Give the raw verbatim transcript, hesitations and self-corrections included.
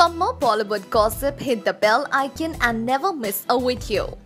For more Bollywood gossip, hit the bell icon and never miss a video.